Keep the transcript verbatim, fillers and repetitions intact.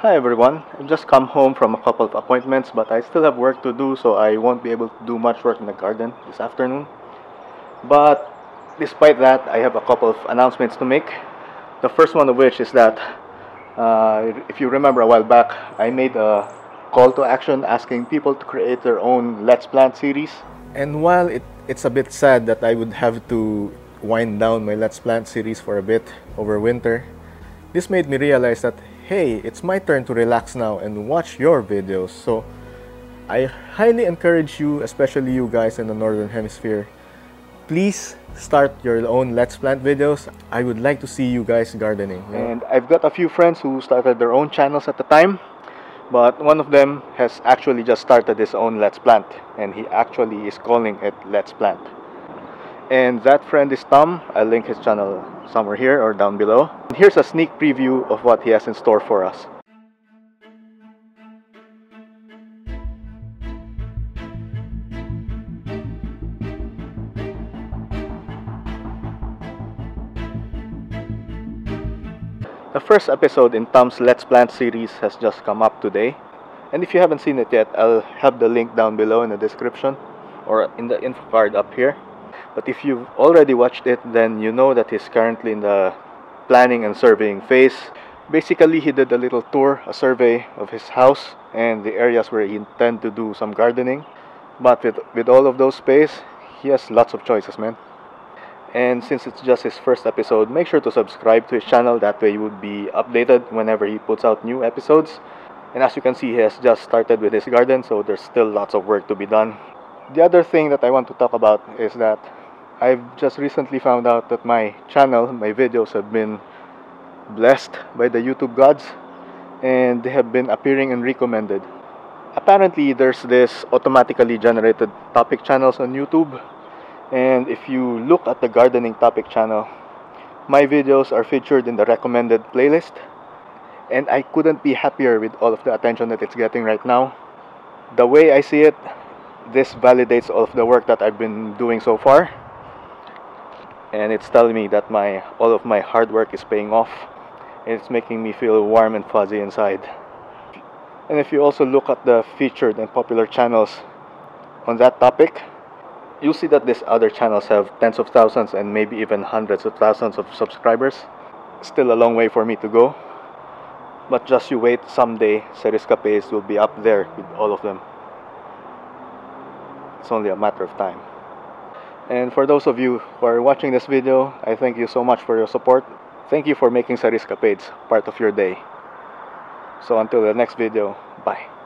Hi everyone, I've just come home from a couple of appointments, but I still have work to do, so I won't be able to do much work in the garden this afternoon. But despite that, I have a couple of announcements to make. The first one of which is that uh, if you remember a while back, I made a call to action asking people to create their own Let's Plant series. And while it, it's a bit sad that I would have to wind down my Let's Plant series for a bit over winter, this made me realize that hey, it's my turn to relax now and watch your videos. So I highly encourage you, especially you guys in the Northern Hemisphere, please start your own Let's Plant videos. I would like to see you guys gardening. Yeah. And I've got a few friends who started their own channels at the time, but one of them has actually just started his own Let's Plant, and he actually is calling it Let's Plant. And that friend is Tom. I'll link his channel somewhere here or down below. And here's a sneak preview of what he has in store for us. The first episode in Tom's Let's Plant series has just come up today. And if you haven't seen it yet, I'll have the link down below in the description or in the info card up here. But if you've already watched it, then you know that he's currently in the planning and surveying phase. Basically, he did a little tour, a survey of his house and the areas where he intends to do some gardening. But with, with all of those space, he has lots of choices, man. And since it's just his first episode, make sure to subscribe to his channel. That way you would be updated whenever he puts out new episodes. And as you can see, he has just started with his garden, so there's still lots of work to be done. The other thing that I want to talk about is that I've just recently found out that my channel, my videos have been blessed by the YouTube gods, and they have been appearing in recommended. Apparently, there's this automatically generated topic channels on YouTube, and if you look at the gardening topic channel, my videos are featured in the recommended playlist, and I couldn't be happier with all of the attention that it's getting right now. The way I see it, this validates all of the work that I've been doing so far, and it's telling me that my all of my hard work is paying off. It's making me feel warm and fuzzy inside. And if you also look at the featured and popular channels on that topic, you'll see that these other channels have tens of thousands and maybe even hundreds of thousands of subscribers. Still a long way for me to go, but just you wait, someday Cerriscapades will be up there with all of them. It's only a matter of time. And for those of you who are watching this video, I thank you so much for your support. Thank you for making Cerriscapades part of your day. So until the next video, bye.